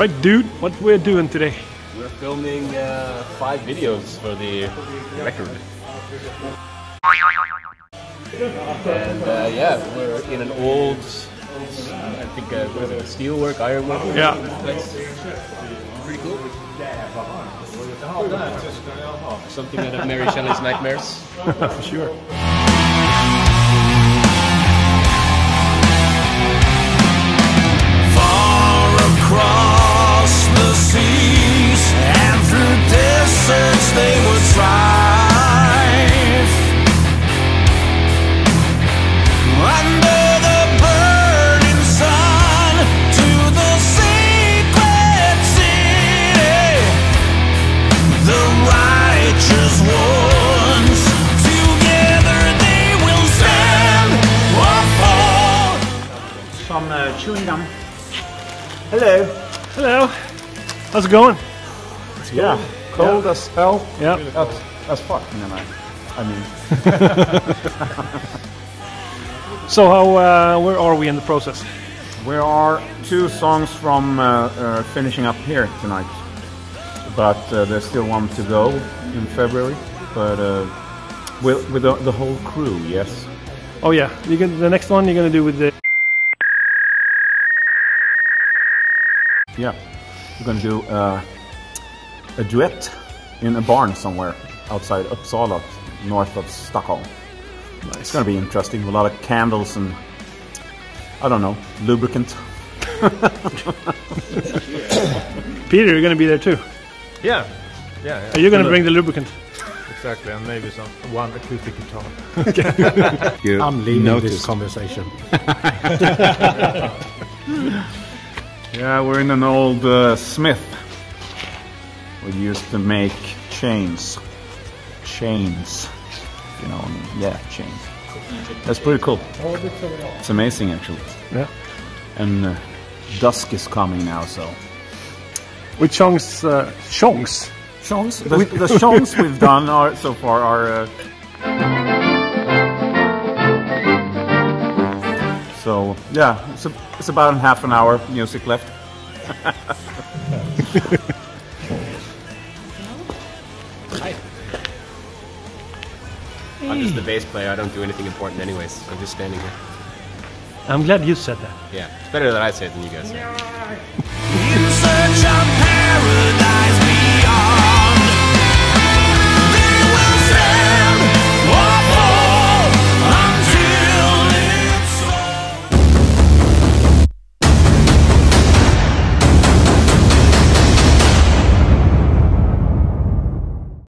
Right, dude, what we're doing today? We're filming 5 videos for the record. And yeah, we're in an old, I think, was it steelwork, ironwork? Yeah. Place. Pretty cool. Something out of Mary Shelley's nightmares. For sure. Chewing gum. Hello. Hello. How's it going? It's yeah. Cold as hell. Yeah. Really as fuck. No, no. I mean. So how? Where are we in the process? We are 2 songs from finishing up here tonight, but there's still one to go in February. But with the whole crew, yes. Oh yeah. You can, the next one you're gonna do with the. Yeah, we're gonna do a duet in a barn somewhere outside Uppsala, north of Stockholm. Nice. It's gonna be interesting, a lot of candles and, I don't know, lubricant. Peter, you're gonna be there too. Yeah, yeah. Are you gonna bring the lubricant? Exactly, and maybe one acoustic guitar. Okay. I'm leaving this conversation. Yeah, we're in an old smith we used to make chains, you know, yeah, chains. That's pretty cool. It's amazing actually. Yeah. And dusk is coming now, so with chongs, chongs. The chongs we've done are so far are so yeah, it's about half an hour music left. Hi. Hey. I'm just the bass player, I don't do anything important anyways. I'm just standing here. I'm glad you said that. Yeah, it's better that I say it than you guys say.